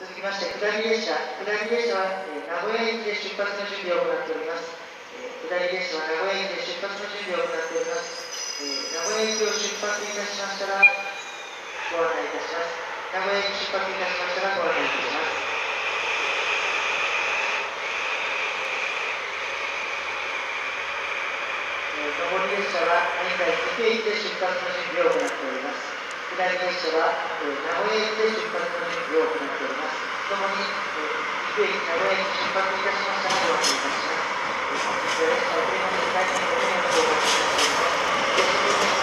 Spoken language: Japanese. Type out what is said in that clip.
続きまして下り列車、は名古屋駅で出発の準備を行っております。下り列車は名古屋駅で出発の準備を行っております。名古屋駅を出発いたしましたらご案内いたします。名古屋駅出発いたしましたらご案内いたします。上り列車は成田駅で出発の準備を行っております。下り列車は名古屋駅で出発の準備を行っております。ともに岐阜駅、名古屋駅出発いたしましたらご案内いたします。本日は列車をお手元にお願いいたします。